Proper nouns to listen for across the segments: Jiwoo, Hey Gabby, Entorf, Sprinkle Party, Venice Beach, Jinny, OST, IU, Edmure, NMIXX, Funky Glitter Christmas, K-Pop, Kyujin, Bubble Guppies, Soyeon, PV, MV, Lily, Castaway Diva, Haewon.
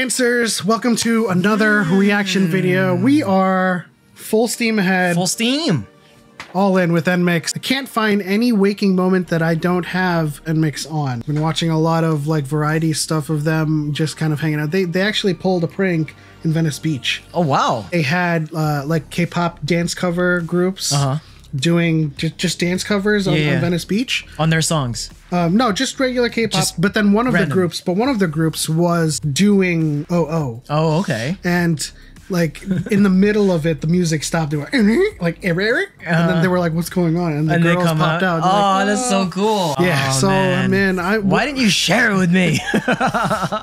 answers. Welcome to another reaction video. We are full steam ahead. Full steam. All in with NMIXX. I can't find any waking moment that I don't have NMIXX on. I've been watching a lot of like variety stuff of them just kind of hanging out. They actually pulled a prank in Venice Beach. Oh, wow. They had like K-pop dance cover groups doing just dance covers on Venice Beach. On their songs. No, just regular K-pop. Just but then one of the groups was doing OO. Oh, okay. And like in the middle of it, the music stopped. They were like, and then they were like, "What's going on?" And the girls popped out. Oh, that's so cool! Yeah. So, man, why didn't you share it with me?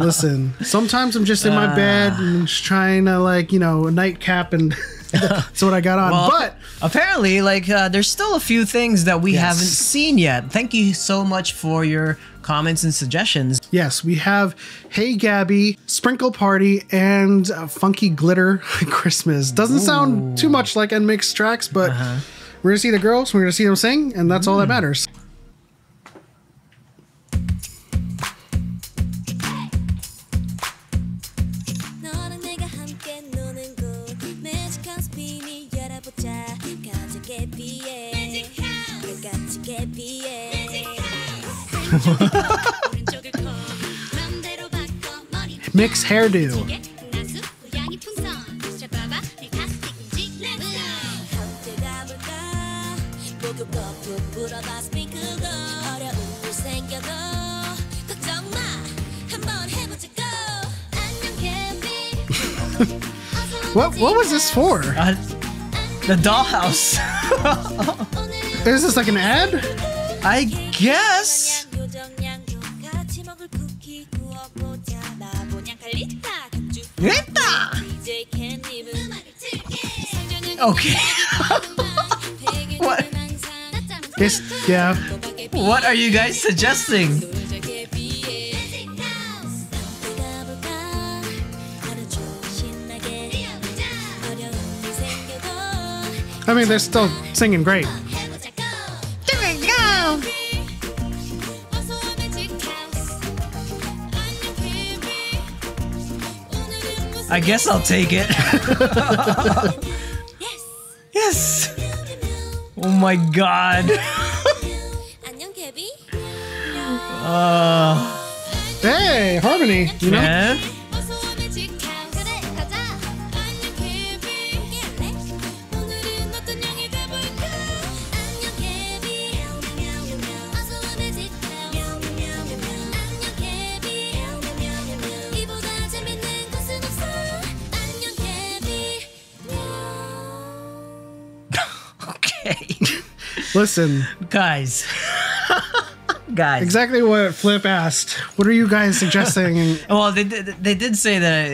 Listen, sometimes I'm just in my bed and just trying to like a nightcap, and that's what I got on. Well, but apparently, like, there's still a few things that we haven't seen yet. Thank you so much for your comments and suggestions. Yes, we have Hey Gabby, Sprinkle Party, and Funky Glitter Christmas. Doesn't sound too much like NMIXX tracks, but we're gonna see the girls, we're gonna see them sing, and that's all that matters. NMIXX hairdo. What was this for? The dollhouse. Is this like an ad? I guess. Okay. What? This, yeah. What are you guys suggesting? I mean, they're still singing great. I guess I'll take it. Yes. Oh my god. Hey, harmony. You know? Yeah. Listen, guys. Exactly what Flip asked. What are you guys suggesting? Well, they did say that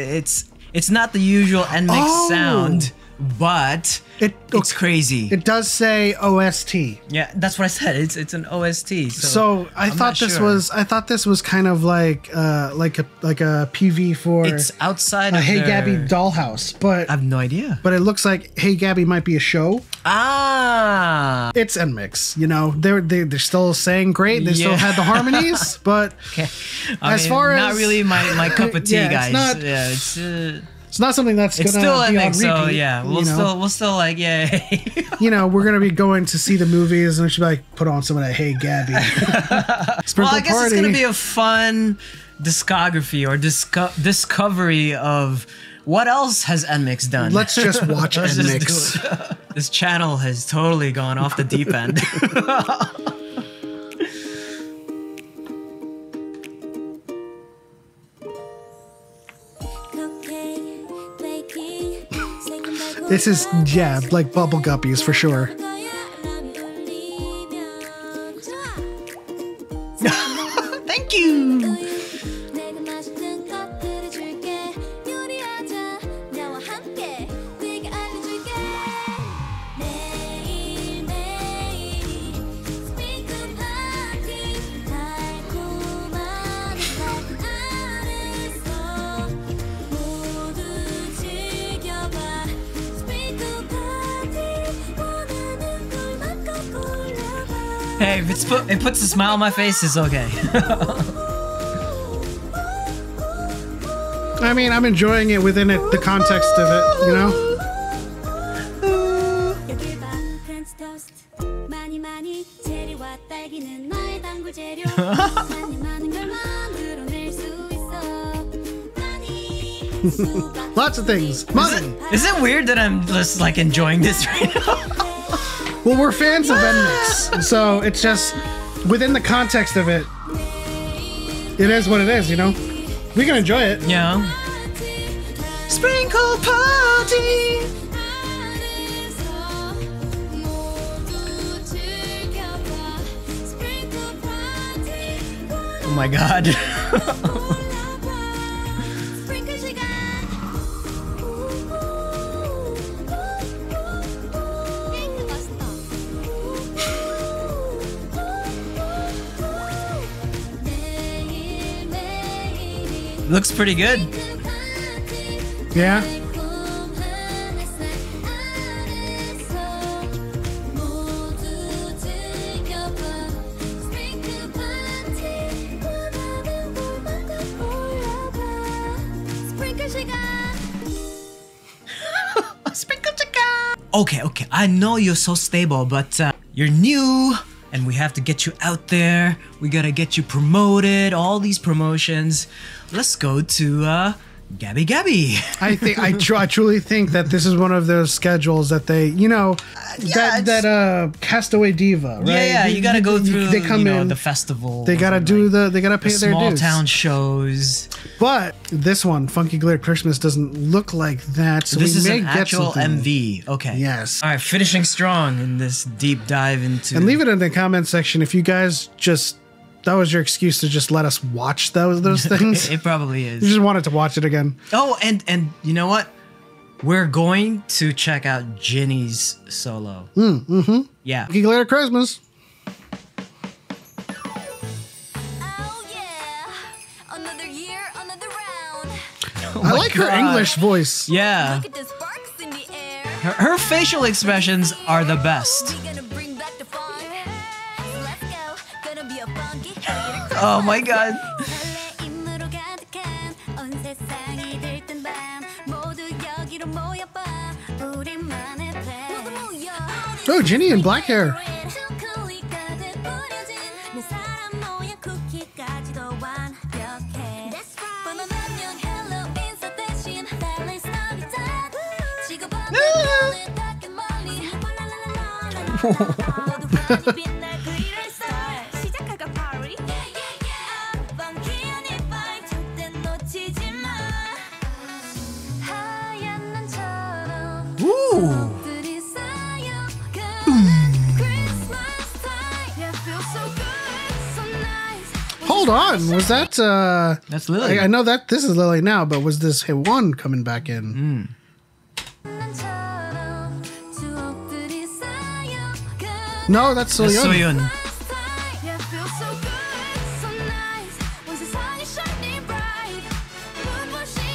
it's not the usual NMIXX sound, but it's crazy. It does say OST. Yeah, that's what I said. It's an OST. So I thought this was kind of like a PV for it's outside of Hey Gabby dollhouse, but I have no idea. But it looks like Hey Gabby might be a show. Ah, it's NMIXX. You know, they're still saying great. They still had the harmonies, but I mean, not really my cup of tea, guys. It's not, it's not something that's gonna be on repeat. So yeah, we'll still like you know, we're gonna be going to see the movies and we should be like put on some of that Hey Gabby. Well, I guess it's gonna be a fun discography or discovery of what else has NMIXX done. Let's just watch NMIXX. This channel has totally gone off the deep end. This is, yeah, like Bubble Guppies for sure. Thank you! Hey, if it puts a smile on my face, it's okay. I mean, I'm enjoying it within it, the context of it, you know? Lots of things. Is it weird that I'm just like enjoying this right now? Well, we're fans of NMIXX, so it's just within the context of it. It is what it is, you know. We can enjoy it. Yeah. Sprinkle party. Oh my god. Looks pretty good. Yeah. Okay, I know you're so stable, but you're new and we have to get you out there. We gotta get you promoted, all these promotions. Let's go to Gabby Gabby. I truly think that this is one of those schedules that they, you know, that Castaway Diva, right? Yeah, you gotta go through. They come in the festival. They gotta do like, they gotta pay their dues. Small town shows. But this one, Funky Glitter Christmas, doesn't look like that. So this is an actual MV. Okay. Yes. All right, finishing strong in this deep dive into. And leave it in the comment section if you guys just. That was your excuse to just let us watch those things. It probably is. You just wanted to watch it again. Oh, and you know what? We're going to check out Jinny's solo. Mm-hmm. Yeah. Funky Glitter Christmas. Oh yeah, another year, another round. Oh I like God. Her English voice. Yeah. Look at the sparks in the air. Her facial expressions are the best. Oh my god. Oh, Jinny in black hair. Hold on, was that that's Lily. I know that this is Lily now, but was this Haewon coming back in? No, that's Soyeon.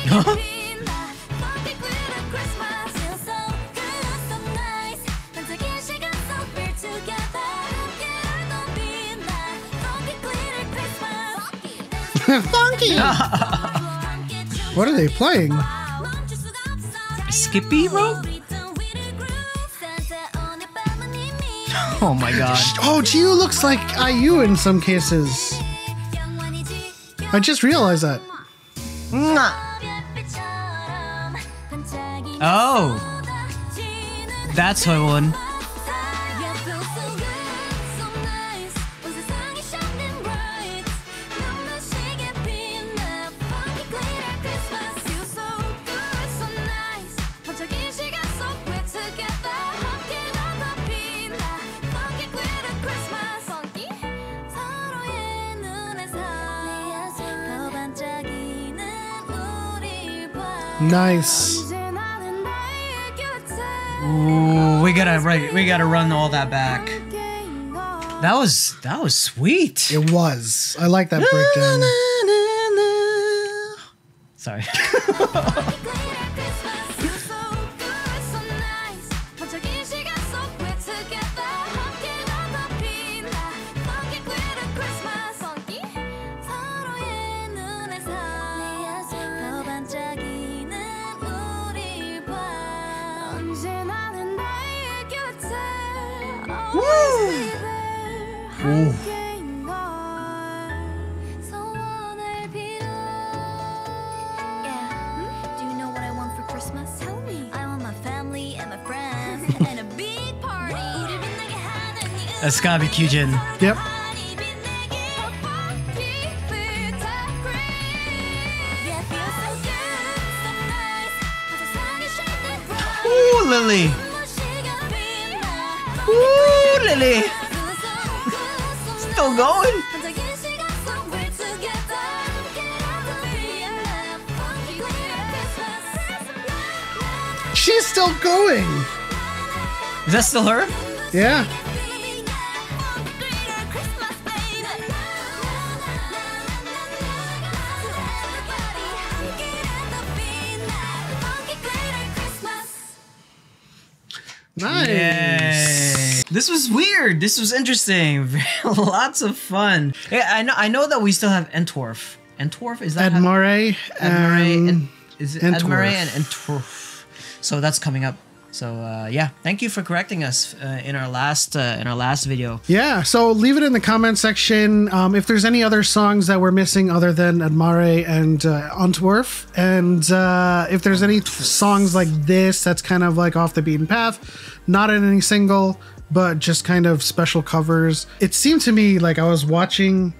Huh? Funky! What are they playing? Skippy rope? Oh my god. Oh, Jiwoo looks like IU in some cases. I just realized that. Oh! That's her one. Nice. Ooh, we gotta run all that back. That was sweet. It was. I like that breakdown. Sorry. Woo! Ooh. That's gotta be Kyujin. Yep. Ooh, Lily. Ooh, Lily. Still going. She's still going. Is that still her? Yeah. Nice. Yay. This was weird. This was interesting. Lots of fun. Yeah, I know that we still have Entorf. Entorf is that Edmure? Edmure and Entorf. So that's coming up. So yeah, thank you for correcting us in our last video. Yeah. So leave it in the comment section if there's any other songs that we're missing other than Edmure and Entorf, and if there's any songs like this that's kind of like off the beaten path, not in any single, but just kind of special covers. It seemed to me like I was watching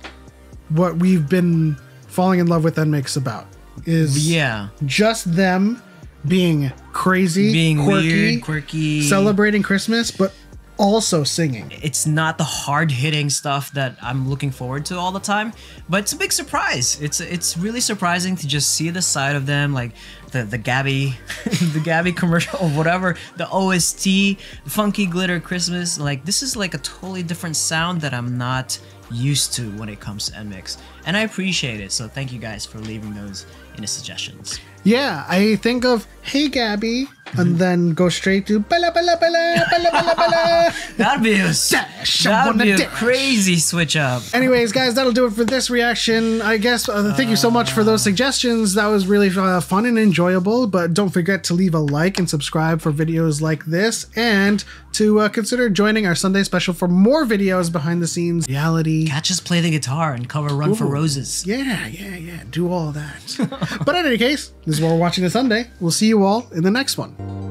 what we've been falling in love with NMIXX about is just them being crazy, being quirky, celebrating Christmas, but also singing. It's not the hard-hitting stuff that I'm looking forward to all the time, but it's a big surprise. It's really surprising to just see the side of them, like the Gabby, the Gabby commercial or whatever, the OST, Funky Glitter Christmas. Like this is like a totally different sound that I'm not used to when it comes to NMIXX, and I appreciate it. So thank you guys for leaving those in the suggestions. Yeah, I think of Hey Gabby and then go straight to bala bala bala bala bala bala. That'd be a crazy switch up. Anyways, guys, that'll do it for this reaction. I guess thank you so much for those suggestions. That was really fun and enjoyable. But don't forget to leave a like and subscribe for videos like this, and to consider joining our Sunday special for more videos behind the scenes reality. Catch us play the guitar and cover Run for Roses. Yeah. Do all that. But in any case, this is what we're watching this Sunday. We'll see you all in the next one.